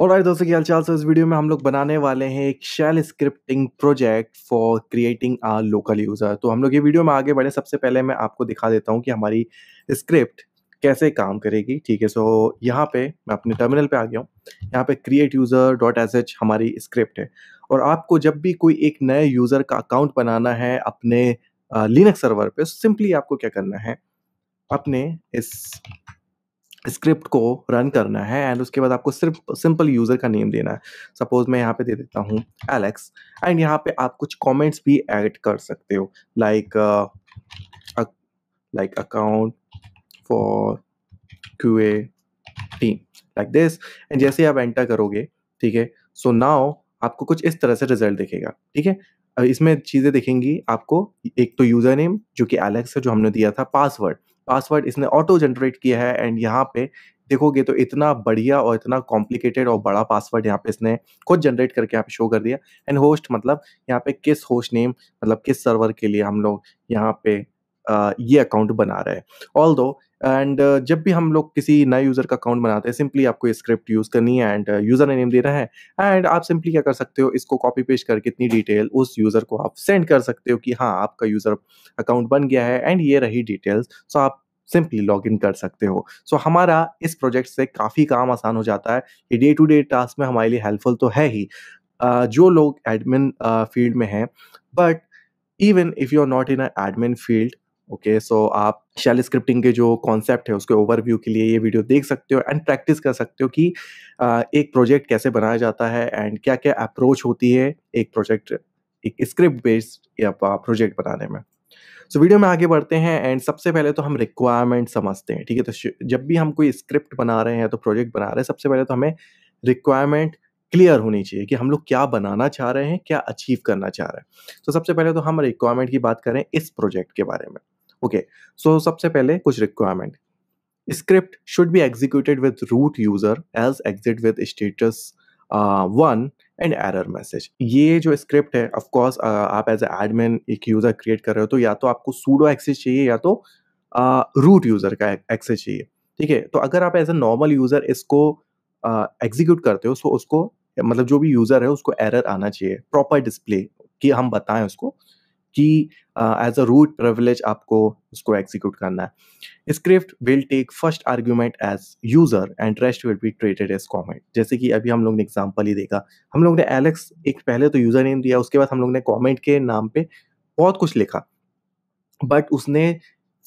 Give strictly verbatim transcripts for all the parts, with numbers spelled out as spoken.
और दोस्तों की हालचाल। सो इस वीडियो में हम लोग बनाने वाले हैं एक shell scripting project for creating a local user. तो हम लोग ये वीडियो में आगे बढ़े, सबसे पहले मैं आपको दिखा देता हूँ कि हमारी स्क्रिप्ट कैसे काम करेगी। ठीक है, सो यहाँ पे मैं अपने टर्मिनल पे आ गया हूँ। यहाँ पे create user dot S H हमारी स्क्रिप्ट है, और आपको जब भी कोई एक नए यूज़र का अकाउंट बनाना है अपने लिनक्स सर्वर पर, सिंपली आपको क्या करना है, अपने इस स्क्रिप्ट को रन करना है। एंड उसके बाद आपको सिर्फ सिंपल यूज़र का नेम देना है। सपोज मैं यहाँ पे दे देता हूँ एलेक्स। एंड यहाँ पे आप कुछ कमेंट्स भी ऐड कर सकते हो, like like account for QA team like this. And जैसे आप एंटर करोगे, ठीक है, सो नाउ आपको कुछ इस तरह से रिजल्ट दिखेगा। ठीक है, अब इसमें चीज़ें दिखेंगी आपको, एक तो यूज़र नेम जो कि एलेक्स है जो हमने दिया था, पासवर्ड पासवर्ड इसने ऑटो जनरेट किया है। एंड यहाँ पे देखोगे तो इतना बढ़िया और इतना कॉम्प्लिकेटेड और बड़ा पासवर्ड यहाँ पे इसने खुद जनरेट करके यहाँ पे शो कर दिया। एंड होस्ट मतलब यहाँ पे किस होस्ट नेम, मतलब किस सर्वर के लिए हम लोग यहाँ पे आ, ये अकाउंट बना रहे हैं। ऑल दो एंड जब भी हम लोग किसी नए यूज़र का अकाउंट बनाते हैं, सिंपली आपको स्क्रिप्ट यूज़ करनी है एंड यूज़र नेम देना है। एंड आप सिंपली क्या कर सकते हो, इसको कॉपी पेस्ट करके इतनी डिटेल उस यूज़र को आप सेंड कर सकते हो कि हाँ आपका यूज़र अकाउंट बन गया है एंड ये रही डिटेल्स। सो आप सिंपली लॉग इन कर सकते हो। सो हमारा इस प्रोजेक्ट से काफ़ी काम आसान हो जाता है। ये डे टू डे टास्क में हमारे लिए हेल्पफुल तो है ही, uh, जो लोग एडमिन फील्ड में हैं, but even if you are not in a admin field, okay, so आप शेल स्क्रिप्टिंग के जो कॉन्सेप्ट है उसके ओवरव्यू के लिए ये वीडियो देख सकते हो एंड प्रैक्टिस कर सकते हो कि एक प्रोजेक्ट कैसे बनाया जाता है एंड क्या क्या अप्रोच होती है एक प्रोजेक्ट, एक स्क्रिप्ट बेस्ड प्रोजेक्ट बनाने में। सो so, वीडियो में आगे बढ़ते हैं। एंड सबसे पहले तो हम रिक्वायरमेंट समझते हैं। ठीक है, तो जब भी हम कोई स्क्रिप्ट बना रहे हैं तो प्रोजेक्ट बना रहे हैं, सबसे पहले तो हमें रिक्वायरमेंट क्लियर होनी चाहिए कि हम लोग क्या बनाना चाह रहे हैं, क्या अचीव करना चाह रहे हैं। तो सबसे पहले तो हम रिक्वायरमेंट की बात करें इस प्रोजेक्ट के बारे में। ओके, सो सबसे पहले कुछ requirement. Script should be executed with root user as exit with status one and error message. ये जो स्क्रिप्ट है, ऑफ कोर्स आप एज एडमिन एक यूजर क्रिएट कर रहे हो, तो या तो आपको सूडो एक्सेस चाहिए या तो रूट यूजर का एक्सेस चाहिए। ठीक है, तो अगर आप एज ए नॉर्मल यूजर इसको एग्जीक्यूट uh, करते हो, सो उसको मतलब जो भी यूजर है उसको एरर आना चाहिए प्रॉपर डिस्प्ले कि हम बताएं उसको कि एज अ रूट प्रिविलेज आपको उसको एग्जीक्यूट करना है। Script will take first argument as user and rest will be treated as comment. जैसे कि अभी हम लोग ने एग्जांपल ही देखा, हम लोग ने एलेक्स एक पहले तो यूजर नेम दिया, उसके बाद हम लोग ने कॉमेंट के नाम पे बहुत कुछ लिखा, बट उसने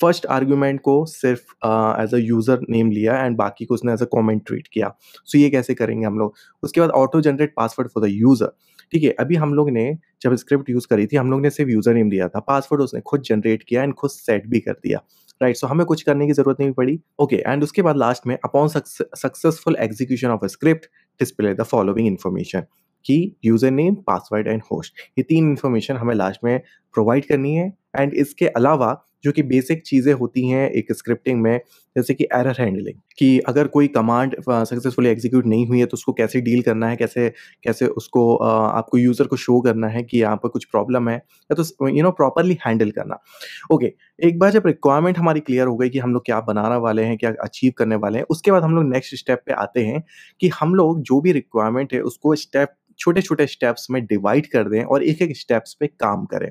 फर्स्ट आर्ग्यूमेंट को सिर्फ एज अ यूज़र नेम लिया एंड बाकी को उसने एज अ कॉमेंट ट्रीट किया। सो so, ये कैसे करेंगे हम लोग। उसके बाद auto generate password for the user. ठीक है, अभी हम लोग ने जब स्क्रिप्ट यूज़ करी थी, हम लोग ने सिर्फ यूज़र नेम दिया था, पासवर्ड उसने खुद जनरेट किया एंड खुद सेट भी कर दिया। राइट right, सो so हमें कुछ करने की ज़रूरत नहीं पड़ी। ओके okay, एंड उसके बाद लास्ट में upon successful execution of a script display the following information कि user name, password and host. ये तीन इन्फॉर्मेशन हमें लास्ट में प्रोवाइड करनी है। एंड इसके अलावा जो कि बेसिक चीज़ें होती हैं एक स्क्रिप्टिंग में, जैसे कि एरर हैंडलिंग, कि अगर कोई कमांड सक्सेसफुली एग्जीक्यूट नहीं हुई है तो उसको कैसे डील करना है, कैसे कैसे उसको आ, आपको यूज़र को शो करना है कि यहाँ पर कुछ प्रॉब्लम है, या तो यू नो प्रॉपरली हैंडल करना। ओके, एक बार जब रिक्वायरमेंट हमारी क्लियर हो गई कि हम लोग क्या बनाने वाले हैं, क्या अचीव करने वाले हैं, उसके बाद हम लोग नेक्स्ट स्टेप पर आते हैं कि हम लोग जो भी रिक्वायरमेंट है उसको स्टेप छोटे छोटे स्टेप्स में डिवाइड कर दें और एक एक स्टेप्स पे काम करें।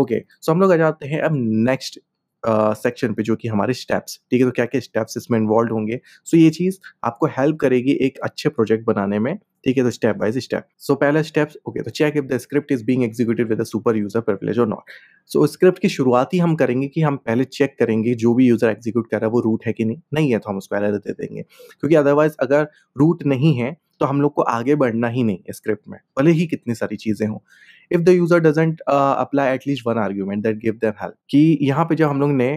ओके okay, सो so हम लोग आ जाते हैं अब नेक्स्ट सेक्शन uh, पे, जो कि हमारे स्टेप्स। ठीक है, तो क्या क्या स्टेप्स इसमें इन्वॉल्व होंगे, सो so ये चीज़ आपको हेल्प करेगी एक अच्छे प्रोजेक्ट बनाने में। ठीक है, तो स्टेप बाय स्टेप। सो पहला स्टेप्स, ओके, तो check if the script is being executed with a super user privilege और नॉट। सो स्क्रिप्ट की शुरुआत ही हम करेंगे कि हम पहले चेक करेंगे जो भी यूजर एग्जीक्यूट कर रहा है वो रूट है कि नहीं, नहीं है तो हम उसको एरर दे देंगे, क्योंकि अदरवाइज अगर रूट नहीं है तो हम लोग को आगे बढ़ना ही नहीं स्क्रिप्ट में, भले ही कितनी सारी चीज़ें हों। If the user doesn't apply at least one argument that give them help, कि यहाँ पे जब हम लोग ने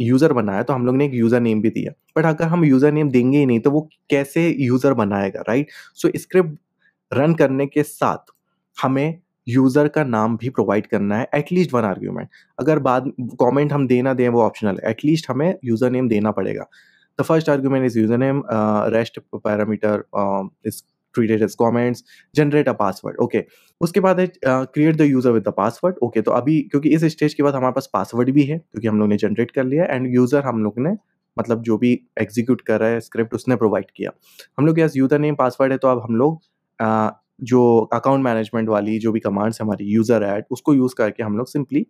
यूज़र बनाया तो हम लोग ने एक यूज़र नेम भी दिया, बट अगर हम यूज़र नेम देंगे ही नहीं तो वो कैसे यूज़र बनाएगा। राइट, सो स्क्रिप्ट रन करने के साथ हमें यूज़र का नाम भी प्रोवाइड करना है, एटलीस्ट वन आर्ग्यूमेंट। अगर बाद कॉमेंट हम देना दें वो ऑप्शनल है, एटलीस्ट हमें यूज़र नेम देना पड़ेगा। The first argument is username, uh, rest parameter um, is treated as comments, generate a password, okay। उसके बाद है create the user with the password, okay। तो अभी क्योंकि इस स्टेज के बाद हमारे पास पासवर्ड भी है क्योंकि हम लोग ने जनरेट कर लिया, एंड यूज़र हम लोग ने मतलब जो भी एग्जीक्यूट कर रहा है स्क्रिप्ट उसने प्रोवाइड किया। हम लोग के पास यूज़र नेम पासवर्ड है, तो अब हम लोग जो अकाउंट मैनेजमेंट वाली जो भी कमांड्स हमारी यूज़र ऐड उसको यूज़ करके हम लोग सिंपली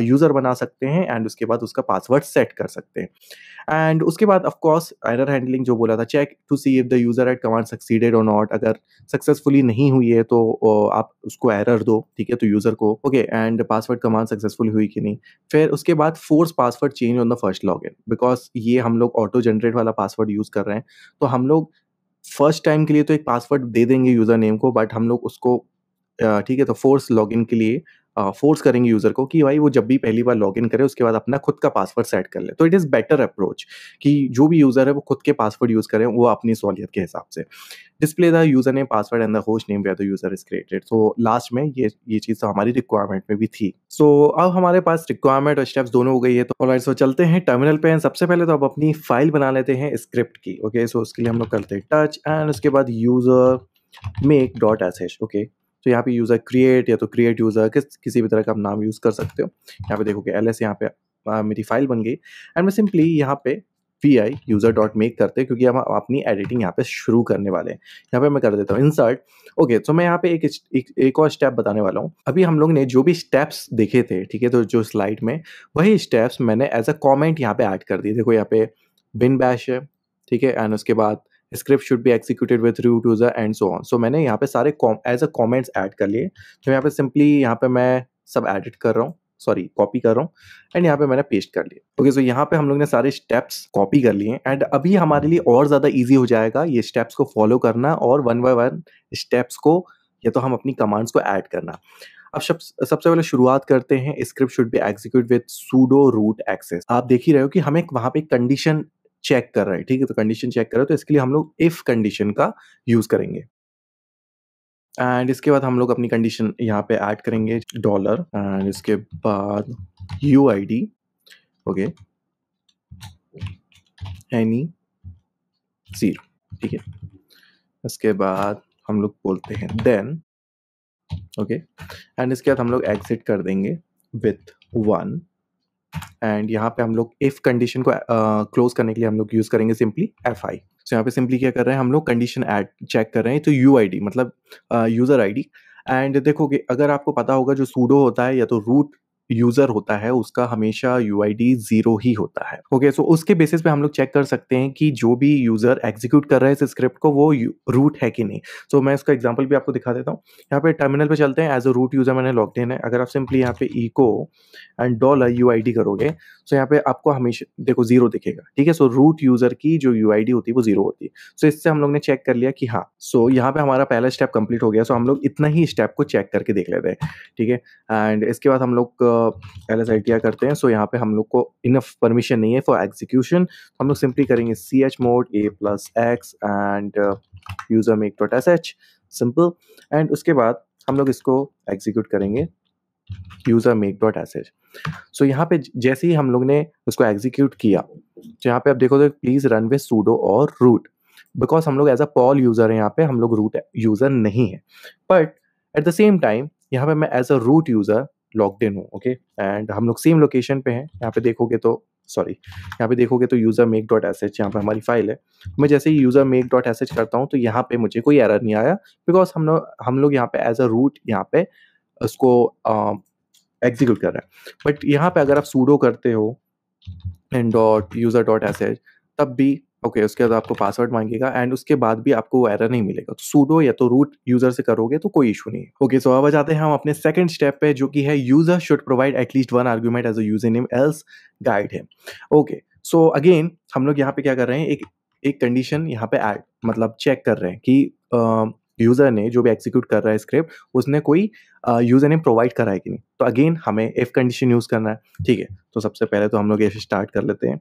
यूज़र बना सकते हैं एंड उसके बाद उसका पासवर्ड सेट कर सकते हैं। एंड उसके बाद ऑफ कोर्स एरर हैंडलिंग जो बोला था, check to see if the user add command succeeded और नॉट। अगर सक्सेसफुली नहीं हुई है तो आप उसको एरर दो, ठीक है, तो यूज़र को okay and password command successful हुई कि नहीं। फिर उसके बाद force password change on the first log in, because ये हम लोग ऑटो जनरेट वाला पासवर्ड यूज़ कर रहे हैं, तो हम लोग फर्स्ट टाइम के लिए तो एक पासवर्ड दे देंगे यूज़र नेम को, बट हम लोग उसको ठीक है तो फोर्स लॉगिन के लिए फोर्स uh, करेंगे यूज़र को कि भाई वो जब भी पहली बार लॉगिन करे उसके बाद अपना खुद का पासवर्ड सेट कर ले। तो इट इज़ बेटर अप्रोच कि जो भी यूज़र है वो खुद के पासवर्ड यूज़ करें, वो अपनी सहूलियत के हिसाब से। Display the user name password and the host name where the user is created. So last में ये ये चीज़ हमारी रिक्वायरमेंट में भी थी। सो so, अब हमारे पास रिक्वायरमेंट और स्टेप्स दोनों हो गई है। तो ऑलराइट, सो चलते हैं टर्मिनल पे। सबसे पहले तो अब अपनी फाइल बना लेते हैं स्क्रिप्ट की। ओके okay, सो so उसके लिए हम लोग करते हैं टच एंड उसके बाद user make dot SH. Okay तो यहाँ पे यूज़र क्रिएट या तो क्रिएट यूज़र किस किसी भी तरह का आप नाम यूज़ कर सकते हो। यहाँ पे देखोगे एल एस, यहाँ पे आ, मेरी फाइल बन गई एंड मैं सिंपली यहाँ पे V I user dot make करते हैं क्योंकि हम अपनी एडिटिंग यहाँ पे शुरू करने वाले हैं। यहाँ पे मैं कर देता हूँ इंसर्ट। ओके तो मैं यहाँ पे एक, एक एक और स्टेप बताने वाला हूँ। अभी हम लोग ने जो भी स्टेप्स देखे थे, ठीक है, तो जो स्लाइड में वही स्टेप्स मैंने एज अ कॉमेंट यहाँ पे ऐड कर दिए। देखो यहाँ पे बिन बैश है, ठीक है, एंड उसके बाद script should be executed with root user and so on. So मैंने यहाँ पे सारे एज अ कॉमेंट्स ऐड कर लिए। तो यहाँ पे सिंपली यहाँ पे मैं सब एडिट कर रहा हूँ, सॉरी कॉपी कर रहा हूँ एंड यहाँ पे मैंने पेस्ट कर लिए। ओके सो यहाँ पे हम लोग ने सारे स्टेप्स कॉपी कर लिए एंड अभी हमारे लिए और ज़्यादा ईजी हो जाएगा ये स्टेप्स को फॉलो करना और वन बाय वन स्टेप्स को या तो हम अपनी कमांड्स को ऐड करना। अब सबसे पहले शुरुआत करते हैं script should be execute with sudo root access. आप देख ही रहे हो कि हमें वहाँ पे कंडीशन चेक कर रहा है, ठीक है, तो कंडीशन चेक कर रहे हो तो इसके लिए हम लोग इफ कंडीशन का यूज करेंगे एंड इसके बाद हम लोग अपनी कंडीशन यहाँ पे ऐड करेंगे डॉलर एंड इसके बाद U I D. Okay any zero, ठीक है, इसके बाद हम लोग बोलते हैं देन। ओके एंड इसके बाद हम लोग एग्जिट कर देंगे विथ वन एंड यहाँ पे हम लोग इफ कंडीशन को क्लोज uh, करने के लिए हम लोग यूज़ करेंगे सिंपली एफ आई। सो यहाँ पे सिंपली क्या कर रहे हैं हम लोग कंडीशन ऐड चेक कर रहे हैं, तो यू आई डी मतलब यूज़र आई डी। एंड देखोगे अगर आपको पता होगा जो सूडो होता है या तो रूट यूज़र होता है उसका हमेशा यू आई डी जीरो ही होता है। ओके okay, सो so उसके बेसिस पे हम लोग चेक कर सकते हैं कि जो भी यूज़र एग्जीक्यूट कर रहा है इस स्क्रिप्ट को वो रूट है कि नहीं। सो so, मैं इसका एग्जांपल भी आपको दिखा देता हूँ। यहाँ पे टर्मिनल पे चलते हैं। एज अ रूट यूज़र मैंने लॉग इन है। अगर आप सिंपली यहाँ पे echo and dollar U I D करोगे सो so यहाँ पे आपको हमेशा देखो जीरो दिखेगा, ठीक है। सो रूट यूज़र की जो यू आई डी होती है वो जीरो होती है। सो so, इससे हम लोग ने चेक कर लिया कि हाँ। सो so, यहाँ पे हमारा पहला स्टेप कंप्लीट हो गया। सो so, हम लोग इतना ही स्टेप को चेक करके देख लेते हैं, ठीक है। एंड इसके बाद हम लोग L S I T R करते हैं। सो so, यहाँ पे हम लोग को इनफ परमिशन नहीं है फॉर एग्जीक्यूशन। हम लोग सिंपली करेंगे C H mod A plus X and user make dot S H simple and उसके बाद हम लोग इसको एग्जीक्यूट करेंगे user make dot S H. So यहाँ पे जैसे ही हम लोग ने उसको एग्जीक्यूट किया तो यहाँ पे आप देखो तो प्लीज रन विद सूडो और रूट, बिकॉज हम लोग एज अ पॉल यूजर है, यहाँ पे हम लोग रूट यूजर नहीं है। But at the same time यहाँ पे मैं as a root user logged in हूँ। ओके एंड हम लोग सेम लोकेशन पे हैं। यहाँ पे देखोगे तो सॉरी यहाँ पे देखोगे तो user make dot S H यहाँ पर हमारी फाइल है। मैं जैसे ही user make dot S H करता हूँ तो यहाँ पे मुझे कोई एरर नहीं आया, बिकॉज हम लोग हम लोग यहाँ पे एज अ रूट यहाँ पे उसको एग्जीक्यूट कर रहे हैं। बट यहाँ पे अगर आप सूडो करते हो and dot user dot S H तब भी ओके okay, उसके बाद आपको पासवर्ड मांगेगा एंड उसके बाद भी आपको वो एरर नहीं मिलेगा। तो सूडो या तो रूट यूजर से करोगे तो कोई इशू नहीं है। ओके सो अब आ जाते हैं हम अपने सेकंड स्टेप पे जो कि है user should provide at least one argument as a user name else guide him. Okay so again हम लोग यहाँ पे क्या कर रहे हैं एक एक कंडीशन यहाँ पे ऐड मतलब चेक कर रहे हैं कि यूज़र ने जो भी एक्जीक्यूट कर रहा है स्क्रिप्ट उसने कोई यूज़र नेम प्रोवाइड करा है कि नहीं। तो अगेन हमें इफ कंडीशन यूज़ करना है, ठीक है। तो सबसे पहले तो हम लोग ऐसे स्टार्ट कर लेते हैं।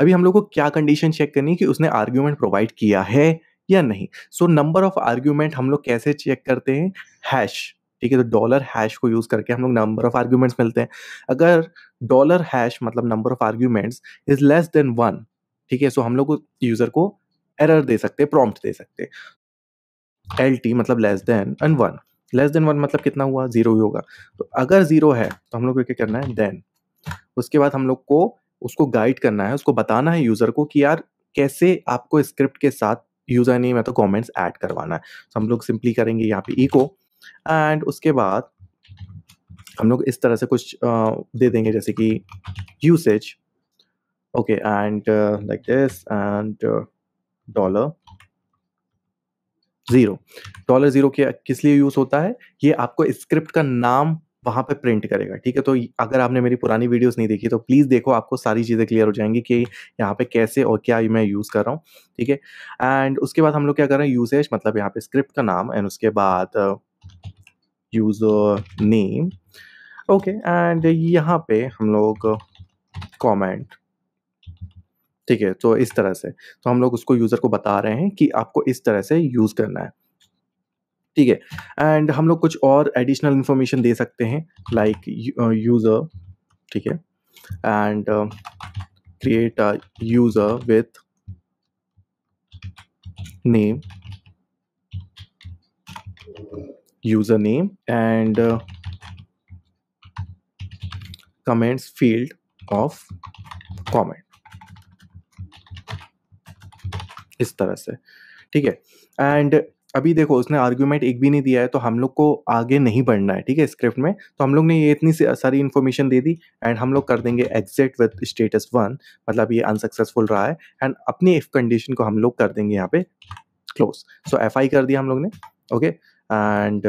अभी हम लोग को क्या कंडीशन चेक करनी है कि उसने आर्ग्यूमेंट प्रोवाइड किया है या नहीं। सो नंबर ऑफ आर्ग्यूमेंट हम लोग कैसे चेक करते हैं हैश, ठीक है। तो डॉलर हैश को यूज़ करके हम लोग नंबर ऑफ आर्ग्यूमेंट्स मिलते हैं। अगर डॉलर हैश मतलब number of arguments is less than one, ठीक है, सो हम लोग यूज़र को एरर दे सकते हैं, प्रॉम्प्ट दे सकते हैं। एल टी मतलब less than and one, less than one मतलब कितना हुआ, जीरो ही होगा। तो अगर जीरो है तो हम लोग को क्या करना है देन उसके बाद हम लोग को उसको गाइड करना है, उसको बताना है यूज़र को कि यार कैसे आपको स्क्रिप्ट के साथ यूज़र नेम या तो कमेंट्स ऐड करवाना है। तो हम लोग सिंपली करेंगे यहाँ पे इको, एंड उसके बाद हम लोग इस तरह से कुछ दे देंगे जैसे कि usage, okay, and like this, and dollar zero. Dollar zero के किस लिए यूज़ होता है, ये आपको स्क्रिप्ट का नाम वहाँ पे प्रिंट करेगा, ठीक है। तो अगर आपने मेरी पुरानी वीडियोस नहीं देखी तो प्लीज़ देखो, आपको सारी चीज़ें क्लियर हो जाएंगी कि यहाँ पे कैसे और क्या मैं यूज़ कर रहा हूँ, ठीक है। एंड उसके बाद हम लोग क्या कर रहे हैं, यूसेज मतलब यहाँ पे स्क्रिप्ट का नाम, एंड उसके बाद यूज़र नेम, ओके, एंड यहाँ पे हम लोग कॉमेंट, ठीक है। तो इस तरह से तो हम लोग उसको यूज़र को बता रहे हैं कि आपको इस तरह से यूज़ करना है, ठीक है। एंड हम लोग कुछ और एडिशनल इन्फॉर्मेशन दे सकते हैं लाइक यूज़र, ठीक है, and create a user with name, user name and comments field of comment, इस तरह से, ठीक है। एंड अभी देखो उसने आर्ग्यूमेंट एक भी नहीं दिया है, तो हम लोग को आगे नहीं बढ़ना है, ठीक है, स्क्रिप्ट में। तो हम लोग ने ये इतनी सारी इन्फॉर्मेशन दे दी, एंड हम लोग कर देंगे एग्जिट विद स्टेटस वन, मतलब ये अनसक्सेसफुल रहा है, एंड अपनी इफ कंडीशन को हम लोग कर देंगे यहाँ पे क्लोज। सो एफ आई कर दिया हम लोग ने, ओके, एंड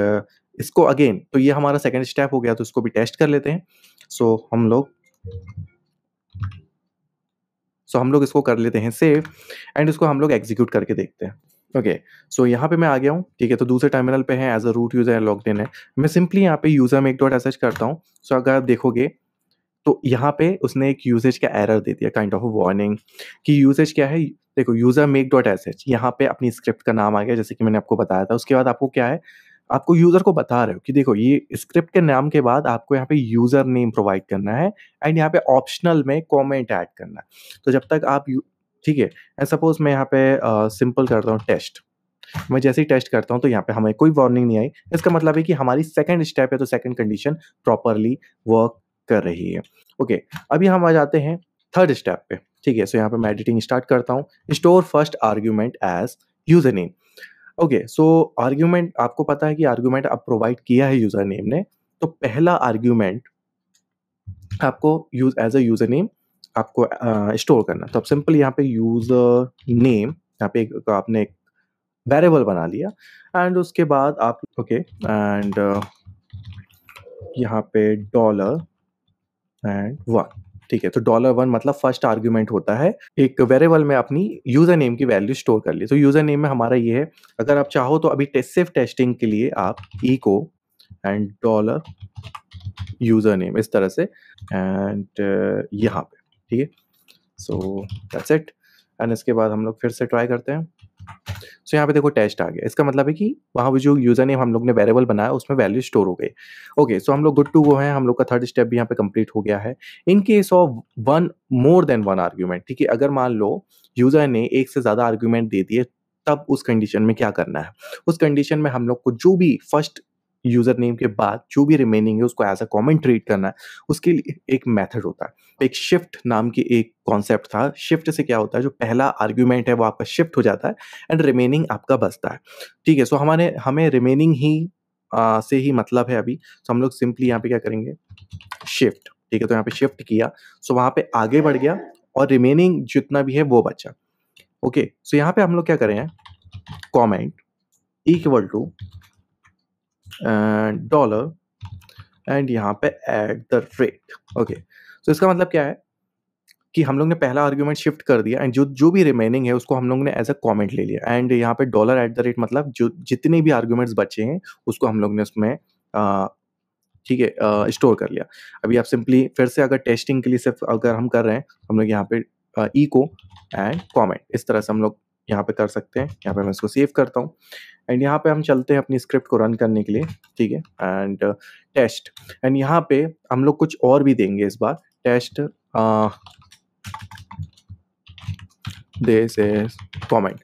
इसको अगेन, तो ये हमारा सेकेंड स्टेप हो गया, तो इसको भी टेस्ट कर लेते हैं। सो so, हम लोग सो so, हम लोग इसको कर लेते हैं सेव, एंड इसको हम लोग एग्जीक्यूट करके देखते हैं, ओके। okay, सो so यहाँ पे मैं आ गया हूँ, ठीक है। तो दूसरे टर्मिनल पे है, as a root user log in है। मैं सिंपली यहाँ पे यूज़र मेक डॉट एसएच करता हूँ। सो so, अगर आप देखोगे तो यहाँ पे उसने एक यूसेज का एरर दे दिया, काइंड ऑफ वार्निंग, कि यूसेज क्या है। देखो यूज़र मेक डॉट एसएच, यहाँ पे अपनी स्क्रिप्ट का नाम आ गया जैसे कि मैंने आपको बताया था। उसके बाद आपको क्या है, आपको यूज़र को बता रहे हो कि देखो ये स्क्रिप्ट के नाम के बाद आपको यहाँ पे यूज़र नेम प्रोवाइड करना है, एंड यहाँ पे ऑप्शनल में कमेंट ऐड करना है। तो जब तक आप, ठीक है, एंड सपोज मैं यहाँ पे सिंपल uh, करता हूँ टेस्ट। मैं जैसे ही टेस्ट करता हूँ तो यहाँ पे हमें कोई वार्निंग नहीं आई। इसका मतलब है कि हमारी सेकेंड स्टेप है, तो सेकेंड कंडीशन प्रॉपरली वर्क कर रही है, ओके okay, अभी हम आ जाते हैं थर्ड स्टेप पे, ठीक है। सो यहाँ पे मैं एडिटिंग स्टार्ट करता हूँ। Store first argument as user name, okay. So argument, आपको पता है कि आर्ग्यूमेंट आप प्रोवाइड किया है यूज़र नेम ने, तो पहला आर्ग्यूमेंट आपको use as a user name आपको स्टोर uh, करना। तो आप सिंपल यहाँ पे यूज़र नेम, यहाँ पे एक, आपने एक वेरिएबल बना लिया, एंड उसके बाद आप ओके एंड यहाँ पे डॉलर एंड वन, ठीक है। तो डॉलर वन मतलब फर्स्ट आर्ग्यूमेंट होता है। एक वेरिएबल में अपनी यूज़र नेम की वैल्यू स्टोर कर ली। तो यूज़र नेम में हमारा ये है। अगर आप चाहो तो अभी टेस्ट सिर्फ टेस्टिंग के लिए आप echo and dollar user name इस तरह से एंड यहाँ पे, ठीक है। सो दैट्स इट, एंड इसके बाद हम लोग फिर से ट्राई करते हैं। सो so, यहाँ पे देखो टेस्ट आ गया। इसका मतलब है कि वहाँ पर जो यूज़र नेम हम लोग ने वेरिएबल बनाया उसमें वैल्यू स्टोर हो गई, ओके। सो हम लोग गुड टू गो हैं। हम लोग का थर्ड स्टेप भी यहाँ पे कंप्लीट हो गया है। In case of one more than one argument, ठीक है, अगर मान लो यूज़र ने एक से ज़्यादा आर्ग्यूमेंट दे दिए, तब उस कंडीशन में क्या करना है। उस कंडीशन में हम लोग को जो भी फर्स्ट यूज़र नेम के बाद जो भी रिमेनिंग है उसको एज अ कॉमेंट ट्रीट करना है। उसके लिए एक मेथड होता है, एक शिफ्ट नाम की एक कॉन्सेप्ट था। शिफ्ट से क्या होता है, जो पहला आर्ग्यूमेंट है वो आपका शिफ्ट हो जाता है एंड रिमेनिंग आपका बचता है, ठीक है। सो हमारे हमें रिमेनिंग ही आ, से ही मतलब है अभी। सो हम लोग सिंपली यहाँ पे क्या करेंगे, शिफ्ट, ठीक है। तो यहाँ पे शिफ्ट किया, सो वहाँ पे आगे बढ़ गया और रिमेनिंग जितना भी है वो बचा, ओके। सो यहाँ पे हम लोग क्या करें, comment equal to dollar and यहाँ पे एट द रेट, ओके। तो इसका मतलब क्या है कि हम लोग ने पहला आर्ग्यूमेंट शिफ्ट कर दिया एंड जो जो भी रिमेनिंग है उसको हम लोग ने एज अ कॉमेंट ले लिया, एंड यहाँ पे डॉलर एट द रेट मतलब जो जितने भी आर्ग्यूमेंट्स बचे हैं उसको हम लोग ने उसमें आ, ठीक है स्टोर कर लिया। अभी आप सिंपली फिर से अगर टेस्टिंग के लिए सिर्फ अगर हम कर रहे हैं, हम लोग यहाँ पे इको एंड कॉमेंट इस तरह से हम लोग यहाँ पे कर सकते हैं। यहाँ पे मैं इसको सेव करता हूँ एंड यहाँ पे हम चलते हैं अपनी स्क्रिप्ट को रन करने के लिए, ठीक है, एंड टेस्ट। एंड यहाँ पे हम लोग कुछ और भी देंगे इस बार, टेस्ट दिस इज कमेंट,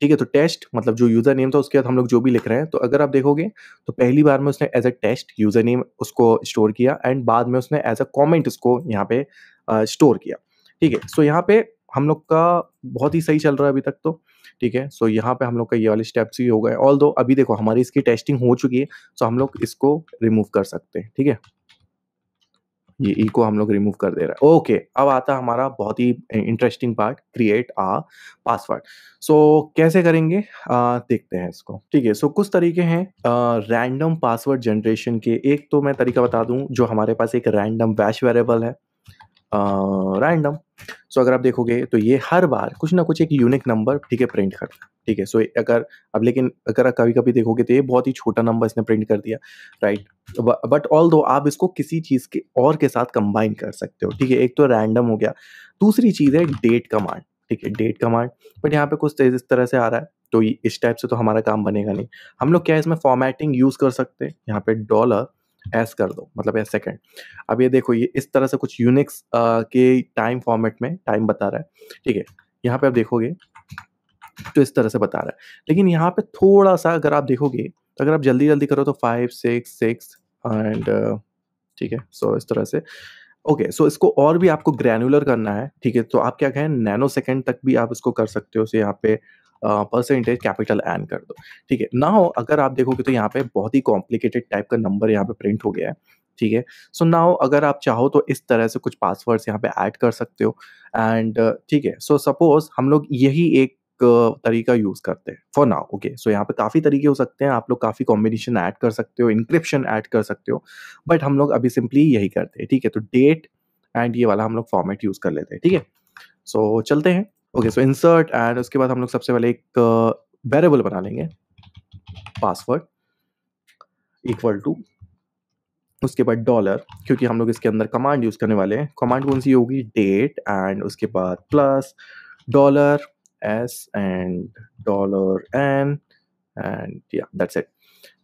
ठीक है। तो टेस्ट मतलब जो यूज़र नेम था उसके बाद हम लोग जो भी लिख रहे हैं। तो अगर आप देखोगे तो पहली बार में उसने as a test user name उसको स्टोर किया एंड बाद में उसने एज अ कॉमेंट उसको यहाँ पे स्टोर uh, किया। ठीक है। सो यहाँ पे हम लोग का बहुत ही सही चल रहा है अभी तक तो, ठीक है। सो यहाँ पे हम लोग का ये वाले स्टेप्स भी हो गए, ऑल दो अभी देखो हमारी इसकी टेस्टिंग हो चुकी है, सो हम लोग इसको रिमूव कर सकते हैं, ठीक है। ये ई को हम लोग रिमूव कर दे रहा है, ओके। अब आता है हमारा बहुत ही interesting part, create a password. So कैसे करेंगे आ, देखते हैं इसको, ठीक है। सो कुछ तरीके हैं रैंडम पासवर्ड जनरेशन के। एक तो मैं तरीका बता दूं, जो हमारे पास एक रैंडम बैश वेरिएबल है, रैंडम। सो अगर आप देखोगे तो ये हर बार कुछ ना कुछ एक यूनिक नंबर, ठीक है, प्रिंट करता है, ठीक है। सो अगर अब लेकिन अगर कभी कभी देखोगे तो ये बहुत ही छोटा नंबर इसने प्रिंट कर दिया, राइट। बट ऑल दो आप इसको किसी चीज़ के और के साथ कंबाइन कर सकते हो, ठीक है। एक तो रैंडम हो गया, दूसरी चीज़ है डेट कमांड, ठीक है, डेट कमांड। बट यहाँ पे कुछ इस तरह से आ रहा है, तो इस टाइप से तो हमारा काम बनेगा नहीं। हम लोग क्या इसमें फॉर्मेटिंग यूज़ कर सकते हैं, यहाँ पे डॉलर एस कर दो, मतलब एस सेकेंड। अब ये देखो ये इस तरह से कुछ यूनिक्स के टाइम फॉर्मेट में टाइम बता रहा है, ठीक है। यहाँ पे आप देखोगे तो इस तरह से बता रहा है, लेकिन यहाँ पे थोड़ा सा अगर आप देखोगे तो अगर आप जल्दी जल्दी करो तो फाइव सिक्स सिक्स एंड ठीक है। सो इस तरह से ओके okay, सो so इसको और भी आपको ग्रैनुलर करना है, ठीक है। तो आप क्या कहें नैनो सेकेंड तक भी आप इसको कर सकते हो। सो यहाँ पे परसेंटेज कैपिटल एन कर दो, ठीक है ना। हो अगर आप देखोगे तो यहाँ पे बहुत ही कॉम्प्लिकेटेड टाइप का नंबर यहाँ पे प्रिंट हो गया है, ठीक है। सो नाउ अगर आप चाहो तो इस तरह से कुछ पासवर्ड्स यहाँ पे ऐड कर सकते हो एंड ठीक है। सो सपोज हम लोग यही एक तरीका यूज़ करते हैं फॉर नाउ, ओके। सो यहाँ पे काफ़ी तरीके हो सकते हैं, आप लोग काफ़ी कॉम्बिनेशन ऐड कर सकते हो, इंक्रिप्शन ऐड कर सकते हो, बट हम लोग अभी सिंपली यही करते हैं, ठीक है। तो डेट एंड ये वाला हम लोग फॉर्मेट यूज़ कर लेते हैं, ठीक है। सो चलते हैं, ओके। सो इंसर्ट एंड उसके बाद हम लोग सबसे पहले एक वेरिएबल बना लेंगे, पासवर्ड इक्वल टू, उसके बाद डॉलर, क्योंकि हम लोग इसके अंदर कमांड यूज़ करने वाले हैं। कमांड कौन सी होगी, डेट एंड उसके बाद plus dollar S and dollar N and या दैट्स इट।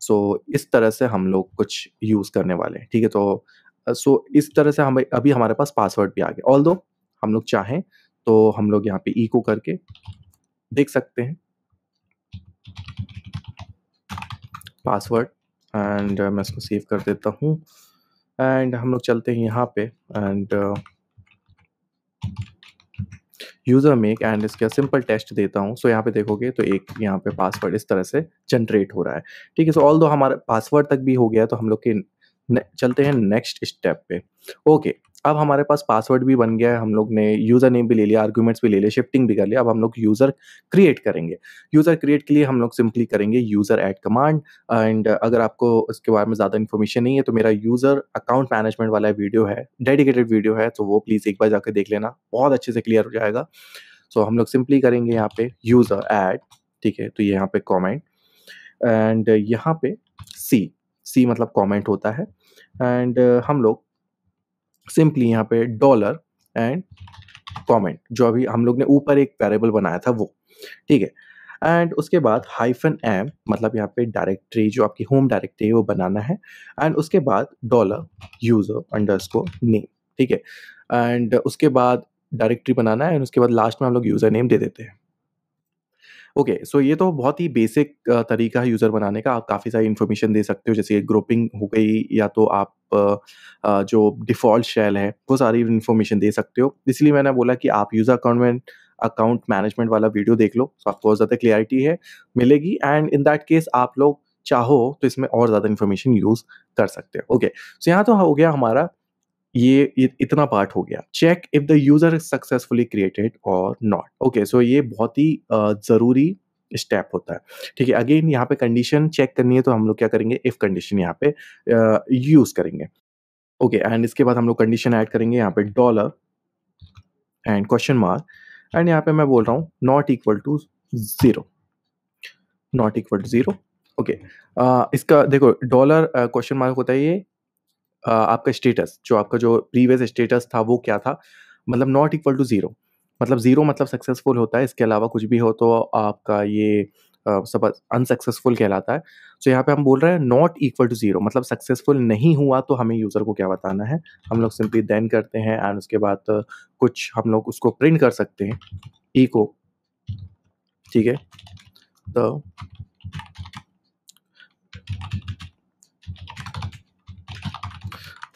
सो इस तरह से हम लोग कुछ यूज़ करने वाले हैं, ठीक है। तो सो so, इस तरह से हम अभी हमारे पास पासवर्ड भी आ गया। ऑल दो हम लोग चाहें तो हम लोग यहाँ पे ई को करके देख सकते हैं पासवर्ड एंड मैं इसको सेव कर देता हूँ एंड हम लोग चलते हैं यहाँ पे एंड यूज़र मेक एंड इसका सिंपल टेस्ट देता हूँ। सो यहाँ पे देखोगे तो एक यहाँ पे पासवर्ड इस तरह से जनरेट हो रहा है, ठीक है। सो ऑल दो हमारा पासवर्ड तक भी हो गया, तो हम लोग के चलते हैं नेक्स्ट स्टेप पे, ओके। अब हमारे पास पासवर्ड भी बन गया है, हम लोग ने यूज़र नेम भी ले लिया, आर्गूमेंट्स भी ले लिए, शिफ्टिंग भी कर लिया। अब हम लोग यूज़र क्रिएट करेंगे। यूज़र क्रिएट के लिए हम लोग सिंपली करेंगे यूज़र ऐड कमांड एंड अगर आपको इसके बारे में ज़्यादा इन्फॉर्मेशन नहीं है तो मेरा यूज़र अकाउंट मैनेजमेंट वाला वीडियो है, डेडिकेटेड वीडियो है, तो वो प्लीज़ एक बार जाकर देख लेना, बहुत अच्छे से क्लियर हो जाएगा। सो हम लोग सिंपली करेंगे यहाँ पे यूज़र ऐड, ठीक है। तो ये यहाँ पे कॉमेंट एंड यहाँ पे सी सी मतलब कॉमेंट होता है एंड हम लोग सिंपली यहाँ पे डॉलर एंड कमेंट, जो अभी हम लोग ने ऊपर एक वेरिएबल बनाया था वो, ठीक है। एंड उसके बाद हाइफन एम मतलब यहाँ पे डायरेक्टरी, जो आपकी होम डायरेक्टरी है वो बनाना है एंड उसके बाद डॉलर यूज़र अंडरस्कोर नेम, ठीक है। एंड उसके बाद डायरेक्टरी बनाना है एंड उसके बाद लास्ट में हम लोग यूज़र नेम दे देते हैं, ओके okay, सो so ये तो बहुत ही बेसिक तरीका है यूज़र बनाने का। आप काफ़ी सारी इन्फॉर्मेशन दे सकते हो, जैसे ग्रुपिंग हो गई, या तो आप जो डिफ़ॉल्ट शेल है वो सारी इन्फॉर्मेशन दे सकते हो। इसलिए मैंने बोला कि आप यूज़र अकाउंट में अकाउंट मैनेजमेंट वाला वीडियो देख लो, तो आपको और ज़्यादा क्लियरिटी है मिलेगी एंड इन दैट केस आप लोग चाहो तो इसमें और ज़्यादा इन्फॉर्मेशन यूज़ कर सकते हो, ओके। सो यहाँ तो हो गया हमारा ये, ये इतना पार्ट हो गया, check if the user successfully created और नॉट, ओके। सो ये बहुत ही ज़रूरी स्टेप होता है, ठीक है। अगेन यहाँ पे कंडीशन चेक करनी है तो हम लोग क्या करेंगे, इफ़ कंडीशन यहाँ पे यूज़ करेंगे, ओके। एंड इसके बाद हम लोग कंडीशन ऐड करेंगे यहाँ पे dollar and question mark and यहाँ पे मैं बोल रहा हूँ not equal to zero, not equal to zero, okay. इसका देखो डॉलर क्वेश्चन मार्क होता है ये Uh, आपका स्टेटस, जो आपका जो प्रीवियस स्टेटस था वो क्या था, मतलब नॉट इक्वल टू ज़ीरो, मतलब ज़ीरो मतलब सक्सेसफुल होता है, इसके अलावा कुछ भी हो तो आपका ये uh, सब अनसक्सेसफुल कहलाता है। सो so, यहाँ पे हम बोल रहे हैं नॉट इक्वल टू ज़ीरो, मतलब सक्सेसफुल नहीं हुआ तो हमें यूज़र को क्या बताना है, हम लोग सिंपली देन करते हैं एंड उसके बाद uh, कुछ हम लोग उसको प्रिंट कर सकते हैं ई को, ठीक है। तो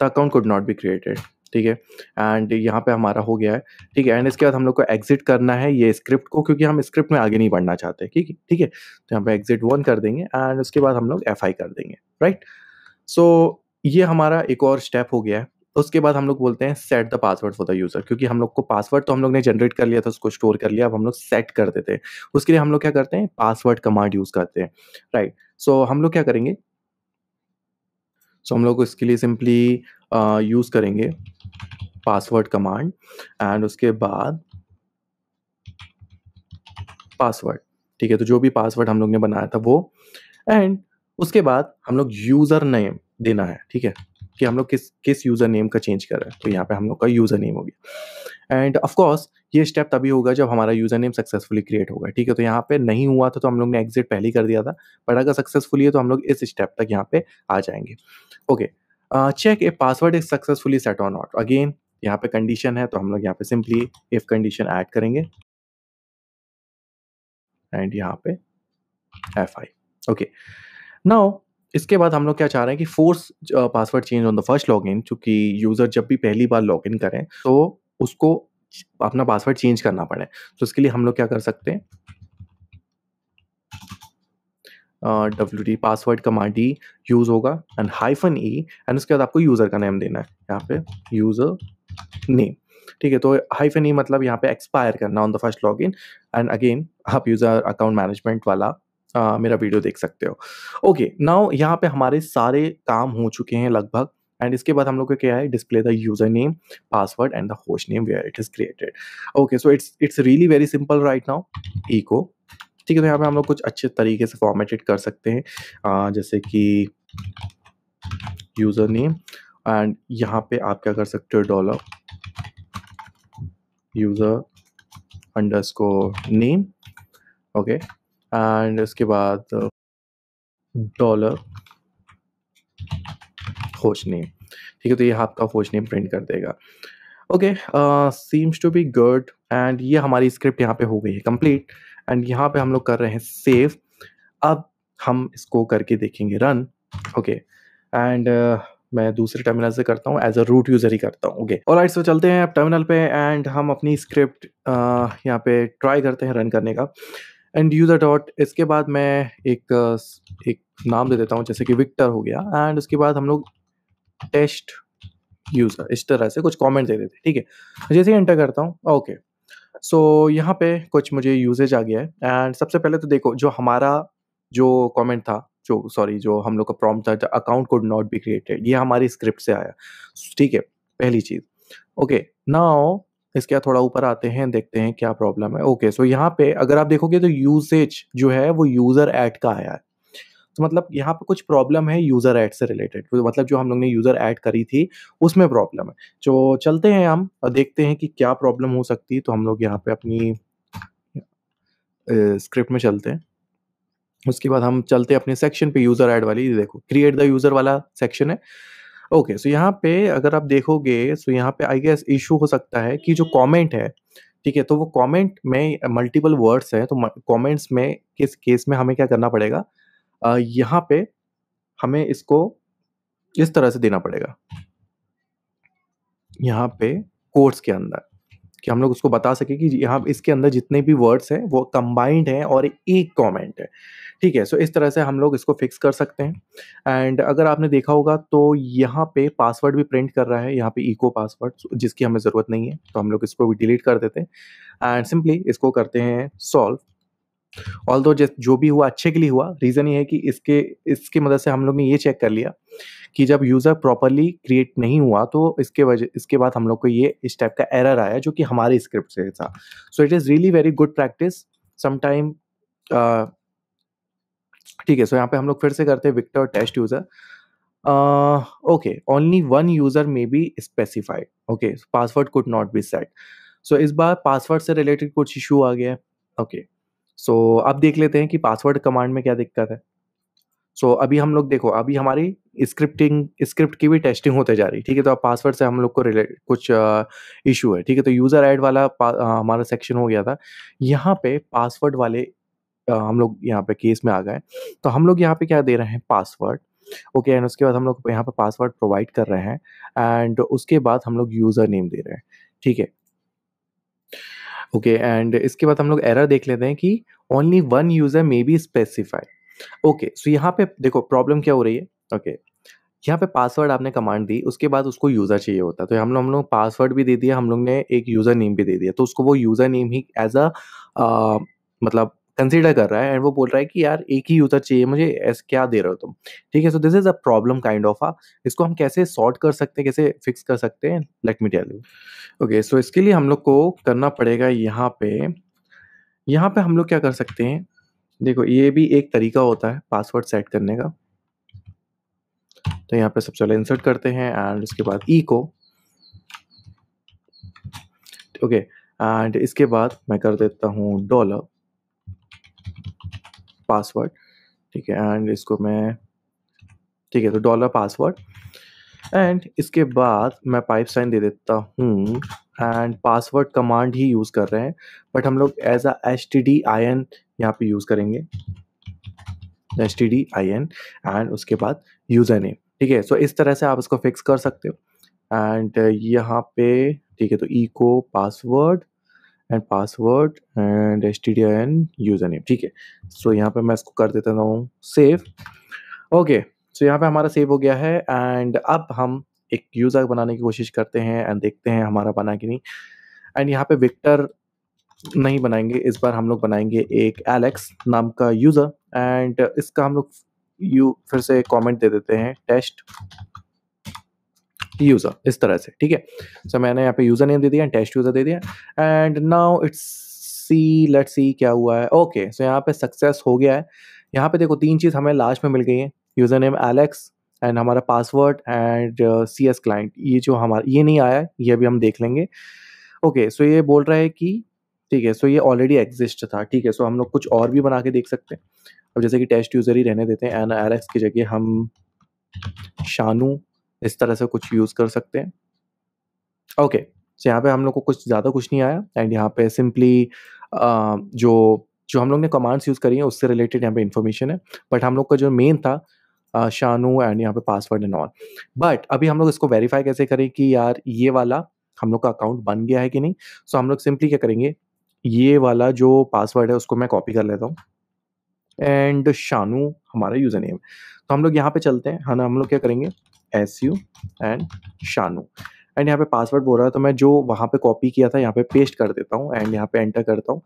The account could not be created, ठीक है। एंड यहाँ पे हमारा हो गया है, ठीक है। एंड इसके बाद हम लोग को एग्जिट करना है ये स्क्रिप्ट को, क्योंकि हम स्क्रिप्ट में आगे नहीं बढ़ना चाहते, ठीक है ठीक है तो यहाँ पे एग्जिट वन कर देंगे एंड उसके बाद हम लोग एफ आई कर देंगे, राइट। सो ये हमारा एक और स्टेप हो गया है। उसके बाद हम लोग बोलते हैं set the password for the user, क्योंकि हम लोग को पासवर्ड तो हम लोग ने जनरेट कर लिया था, उसको स्टोर कर लिया, अब हम लोग सेट कर देते हैं। उसके लिए हम लोग क्या करते हैं, पासवर्ड कमांड यूज करते हैं, राइट। सो हम लोग क्या करेंगे, सो हम लोग इसके लिए सिंपली यूज करेंगे पासवर्ड कमांड एंड उसके बाद पासवर्ड, ठीक है। तो जो भी पासवर्ड हम लोग ने बनाया था वो, एंड उसके बाद हम लोग यूजर नेम देना है, ठीक है, कि हम लोग किस किस यूज़र नेम का चेंज कर रहे हैं। तो यहाँ पे हम लोग का यूज़र नेम हो गया। एंड ऑफ कोर्स ये स्टेप तभी होगा जब हमारा यूज़र नेम सक्सेसफुली क्रिएट होगा, ठीक है। तो यहाँ पे नहीं हुआ था तो हम लोग ने एग्जिट पहले ही कर दिया था, बट अगर सक्सेसफुली है तो हम लोग इस स्टेप तक यहाँ पे आ जाएंगे। Okay, check a password is successfully set on not, again यहाँ पे कंडीशन है तो हम लोग यहाँ पे सिंपली इफ कंडीशन ऐड करेंगे एंड यहाँ पे एफ आई, ओके। नाउ इसके बाद हम लोग क्या चाह रहे हैं कि force password change on the first login, क्योंकि यूज़र जब भी पहली बार लॉगिन करें तो उसको अपना पासवर्ड चेंज करना पड़े। तो इसके लिए हम लोग क्या कर सकते हैं, W D password command D use होगा एंड हाइफन ई, एंड उसके बाद आपको यूज़र का नेम देना है, यहाँ पे यूज़र नेम, ठीक है। तो हाइफन ई मतलब यहाँ पे एक्सपायर करना on the first login, and again आप यूज़र अकाउंट मैनेजमेंट वाला आ, मेरा वीडियो देख सकते हो। ओके, नाउ यहाँ पे हमारे सारे काम हो चुके हैं लगभग। एंड इसके बाद हम लोग को क्या है, display the user name password and the host name where it is created. Okay, so it's it's really very simple right now echo, ठीक है। तो यहाँ पे हम लोग कुछ अच्छे तरीके से फॉर्मेटेड कर सकते हैं, आ, जैसे कि यूजर नेम एंड यहाँ पे आप क्या कर सकते हो, dollar user underscore name, okay, and इसके बाद डॉलर होस्ट नेम, ठीक है। तो ये आपका होस्ट नेम प्रिंट कर देगा। Okay, seems to be good. And ये हमारी स्क्रिप्ट यहाँ पे हो गई है कंप्लीट, एंड यहाँ पे हम लोग कर रहे हैं सेव। अब हम इसको करके देखेंगे रन, ओके, एंड मैं दूसरे टर्मिनल से करता हूँ, एज अ रूट यूजर ही करता हूँ, ओके। ऑलराइट, सो चलते हैं अब टर्मिनल पे एंड हम अपनी स्क्रिप्ट uh, यहाँ पे ट्राई करते हैं रन करने का। एंड यूज़र डॉट, इसके बाद मैं एक एक नाम दे देता हूँ, जैसे कि विक्टर हो गया, एंड उसके बाद हम लोग टेस्ट यूज़र, इस तरह से कुछ कमेंट दे देते, ठीक है। जैसे ही एंटर करता हूँ, ओके, सो यहाँ पे कुछ मुझे यूजेज आ गया है। एंड सबसे पहले तो देखो जो हमारा जो कमेंट था, जो सॉरी जो हम लोग का प्रॉम्प्ट था, the account could not be created, ये हमारी स्क्रिप्ट से आया, ठीक है, पहली चीज़। ओके, नाउ इसके थोड़ा ऊपर आते हैं, देखते हैं क्या प्रॉब्लम है। ओके, सो यहाँ पे अगर आप देखोगे तो यूसेज जो है वो यूज़र ऐड का आया है, तो मतलब यहाँ पे कुछ प्रॉब्लम है यूज़र ऐड से रिलेटेड, तो मतलब जो हम लोग ने यूज़र ऐड करी थी उसमें प्रॉब्लम है। जो चलते हैं हम और देखते हैं कि क्या प्रॉब्लम हो सकती है। तो हम लोग यहाँ पे अपनी स्क्रिप्ट में चलते हैं, उसके बाद हम चलते हैं अपने सेक्शन पे यूज़र ऐड वाली, देखो क्रिएट द यूज़र वाला सेक्शन है। ओके, सो यहाँ पे अगर आप देखोगे सो यहाँ पे आई गेस इशू हो सकता है कि जो कमेंट है, ठीक है, तो वो कमेंट में मल्टीपल वर्ड्स है, तो कमेंट्स में किस केस में हमें क्या करना पड़ेगा, आ, यहाँ पे हमें इसको इस तरह से देना पड़ेगा यहाँ पे कोट्स के अंदर, कि हम लोग उसको बता सके कि यहाँ इसके अंदर जितने भी वर्ड्स हैं वो कंबाइंड हैं और एक कमेंट है, ठीक है। सो इस तरह से हम लोग इसको फिक्स कर सकते हैं। एंड अगर आपने देखा होगा तो यहाँ पे पासवर्ड भी प्रिंट कर रहा है, यहाँ पे इको पासवर्ड, जिसकी हमें ज़रूरत नहीं है, तो हम लोग इसको भी डिलीट कर देते हैं एंड सिंपली इसको करते हैं सॉल्व। ऑल्दो जो भी हुआ अच्छे के लिए हुआ, रीज़न ये है कि इसके इसकी मदद से हम लोग ने ये चेक कर लिया कि जब यूज़र प्रॉपरली क्रिएट नहीं हुआ तो इसके वजह इसके बाद हम लोग को ये इस टाइप का एरर आया जो कि हमारे स्क्रिप्ट से था। So it is really very good practice sometime, ठीक है। सो यहाँ पे हम लोग फिर से करते हैं Victor test user, okay, only one user may be specified, okay, password could not be set. So इस बार पासवर्ड से रिलेटेड कुछ इशू आ गया है, ओके okay. सो so, अब देख लेते हैं कि पासवर्ड कमांड में क्या दिक्कत है। सो so, अभी हम लोग देखो अभी हमारी स्क्रिप्टिंग स्क्रिप्ट की भी टेस्टिंग होते जा रही है, ठीक है। तो अब पासवर्ड से हम लोग को रिलेट कुछ इशू है, ठीक है। तो यूज़र ऐड वाला आ, हमारा सेक्शन हो गया था, यहाँ पे पासवर्ड वाले आ, हम लोग यहाँ पे केस में आ गए। तो हम लोग यहाँ पे क्या दे रहे हैं, पासवर्ड, ओके एंड उसके बाद हम लोग यहाँ पर पासवर्ड प्रोवाइड कर रहे हैं एंड उसके बाद हम लोग यूज़र नेम दे रहे हैं, ठीक है। ओके एंड इसके बाद हम लोग एरर देख लेते हैं कि only one user may be specify. Okay so यहाँ पे देखो प्रॉब्लम क्या हो रही है। Okay okay. यहाँ पे पासवर्ड आपने कमांड दी, उसके बाद उसको यूज़र चाहिए होता, तो हम लोग हम लोग पासवर्ड भी दे दिया, हम लोग ने एक यूज़र नेम भी दे दिया, तो उसको वो यूज़र नेम ही एज अ मतलब कंसीडर कर रहा है एंड वो बोल रहा है कि यार एक ही यूज़र चाहिए मुझे, ऐसे क्या दे रहे हो तुम, ठीक है। So this is a problem kind of uh. इसको हम कैसे सॉर्ट कर सकते हैं, कैसे फिक्स कर सकते हैं, let me tell you. Okay so इसके लिए हम लोग को करना पड़ेगा, यहाँ पे यहाँ पे हम लोग क्या कर सकते हैं, देखो ये भी एक तरीका होता है पासवर्ड सेट करने का। तो यहाँ पे सबसे पहले इंसर्ट करते हैं एंड इसके बाद ई को, ओके एंड इसके बाद मैं कर देता हूँ डॉलर पासवर्ड, ठीक है एंड इसको मैं, ठीक है तो डॉलर पासवर्ड एंड इसके बाद मैं पाइप साइन दे देता हूँ एंड पासवर्ड कमांड ही यूज़ कर रहे हैं, बट हम लोग as a H T D I N यहाँ पे यूज़ करेंगे, H T D I N and उसके बाद यूज़र नेम, ठीक है। सो इस तरह से आप इसको फिक्स कर सकते हो एंड यहाँ पे, ठीक है तो ई को password and password and H T D I N user name, ठीक है। सो यहाँ पे मैं इसको कर देता हूँ सेव। ओके सो यहाँ पे हमारा सेव हो गया है एंड अब हम एक यूज़र बनाने की कोशिश करते हैं एंड देखते हैं हमारा बना कि नहीं। एंड यहाँ पे विक्टर नहीं बनाएंगे इस बार, हम लोग बनाएंगे एक एलेक्स नाम का यूज़र एंड इसका हम लोग यू फिर से कमेंट दे देते हैं टेस्ट यूज़र, इस तरह से, ठीक है। सो so, मैंने यहाँ पे यूज़र नेम दे दिया, टेस्ट यूज़र दे दिया and now it's see let's see क्या हुआ है। ओके okay, सो so यहाँ पे सक्सेस हो गया है। यहाँ पे देखो तीन चीज़ हमें लास्ट में मिल गई है, यूज़र नेम एलेक्स एंड हमारा password and C S client, ये जो हमारा ये नहीं आया, ये अभी हम देख लेंगे। ओके okay, सो so ये बोल रहा है कि ठीक है, सो so ये ऑलरेडी एग्जिस्ट था, ठीक है। सो so हम लोग कुछ और भी बना के देख सकते हैं। अब जैसे कि टेस्ट यूज़र ही रहने देते हैं एंड एलेक्स की जगह हम शानू, इस तरह से कुछ यूज़ कर सकते हैं। ओके okay, तो यहाँ पे हम लोग को कुछ ज़्यादा कुछ नहीं आया एंड यहाँ पे सिंपली जो जो हम लोग ने कमांड्स यूज़ करी हैं उससे रिलेटेड यहाँ पे इन्फॉर्मेशन है, बट हम लोग का जो मेन था आ, शानू एंड यहाँ पे पासवर्ड एंड ऑल। बट अभी हम लोग इसको वेरीफाई कैसे करें कि यार ये वाला हम लोग का अकाउंट बन गया है कि नहीं। सो हम लोग सिंपली क्या करेंगे, ये वाला जो पासवर्ड है उसको मैं कॉपी कर लेता हूँ एंड शानू हमारा यूज़र नेम, तो हम लोग यहाँ पे चलते हैं है ना। हम लोग क्या करेंगे S U and Shanu and यहाँ पे पासवर्ड बोल रहा है, तो मैं जो वहाँ पे कॉपी किया था यहाँ पे पेस्ट कर देता हूँ एंड यहाँ पे एंटर करता हूँ।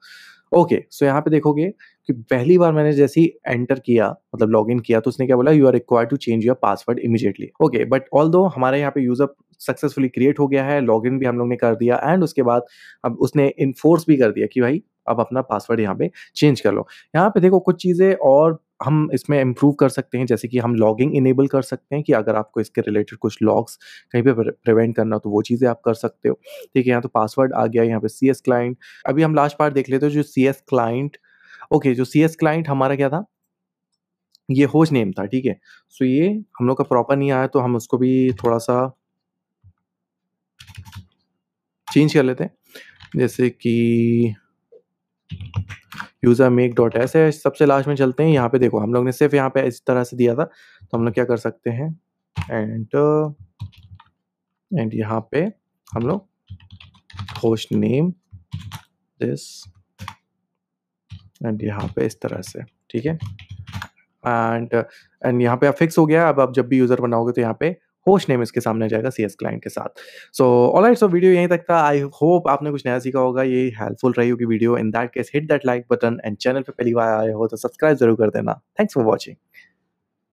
ओके सो यहाँ पे देखोगे कि पहली बार मैंने जैसे ही एंटर किया मतलब लॉगिन किया तो उसने क्या बोला, you are required to change your password immediately. Okay but although हमारे यहाँ पे यूज़र सक्सेसफुली क्रिएट हो गया है, लॉगिन भी हम लोग ने कर दिया एंड उसके बाद अब उसने इन्फोर्स भी कर दिया कि भाई अब अपना पासवर्ड यहाँ पे चेंज कर लो। यहाँ पे देखो कुछ चीज़ें और हम इसमें इम्प्रूव कर सकते हैं, जैसे कि हम लॉगिंग इनेबल कर सकते हैं कि अगर आपको इसके रिलेटेड कुछ लॉग्स कहीं पे प्रिवेंट करना हो तो वो चीज़ें आप कर सकते हो, ठीक है। यहाँ तो पासवर्ड आ गया, यहाँ पे सी एस क्लाइंट, अभी हम लास्ट पार्ट देख लेते हो जो सी एस क्लाइंट। ओके जो सी एस क्लाइंट हमारा क्या था, ये होस्ट नेम था, ठीक है। सो ये हम लोग का प्रॉपर नहीं आया तो हम उसको भी थोड़ा सा चेंज कर लेते हैं, जैसे कि यूज़र मेक डॉट एस है। सबसे लास्ट में चलते हैं, यहाँ पे देखो हम लोग ने सिर्फ यहाँ पे इस तरह से दिया था, तो हम लोग क्या कर सकते हैं एंड एंड यहाँ पे हम लोग होस्ट नेम दिस एंड यहाँ पे इस तरह से, ठीक है एंड एंड यहाँ पे आप फिक्स हो गया। अब आप जब भी यूज़र बनाओगे तो यहाँ पे होस्ट नेम इसके सामने जाएगा सी एस क्लाइंट के साथ। सो ऑलराइट, सो वीडियो यहीं तक था। आई होप आपने कुछ नया सीखा होगा, ये हेल्पफुल रही होगी video. In that case hit that like button and channel पे पहली बार आए हो तो सब्सक्राइब जरूर कर देना। Thanks for watching.